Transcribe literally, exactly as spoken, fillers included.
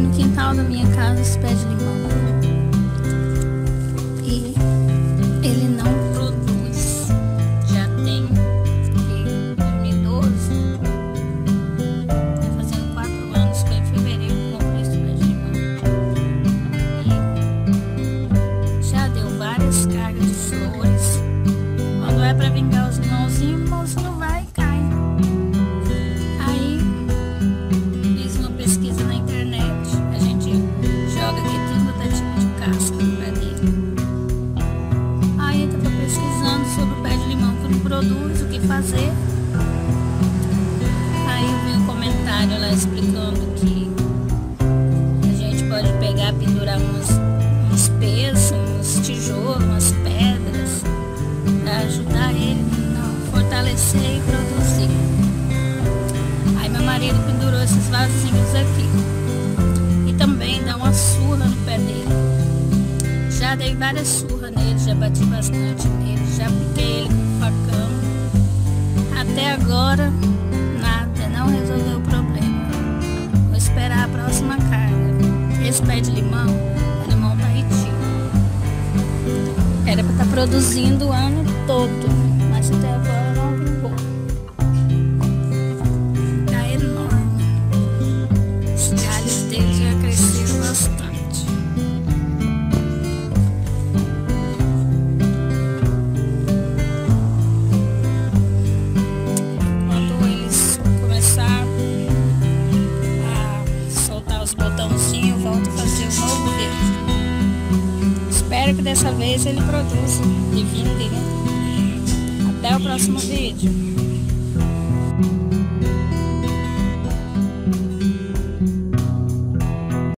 Peguei no quintal da minha casa esse pé de limão e ele não produz. Já tem dois mil e doze, tá fazendo quatro anos que em fevereiro comprei esse pé de limão. E já deu várias cargas de flores. Quando é para vingar os limãozinhos, o moço não vai. Produz, o que fazer. Aí vem um comentário lá explicando que a gente pode pegar, pendurar uns, uns pesos, uns tijolos, umas pedras, para ajudar ele a fortalecer e produzir. Aí meu marido pendurou esses vasinhos aqui e também dá uma surra no pé dele. Já dei várias surras nele, já bati bastante nele, já piquei ele com facão. Até agora, nada, não resolveu o problema. Vou esperar a próxima carga. Esse pé de limão é limão Taiti. Era para estar produzindo o ano todo, mas até agora não vingou. Tá enorme. Os galhos dele já cresceram bastante. Espero que dessa vez ele produza e vingue. Até o próximo vídeo.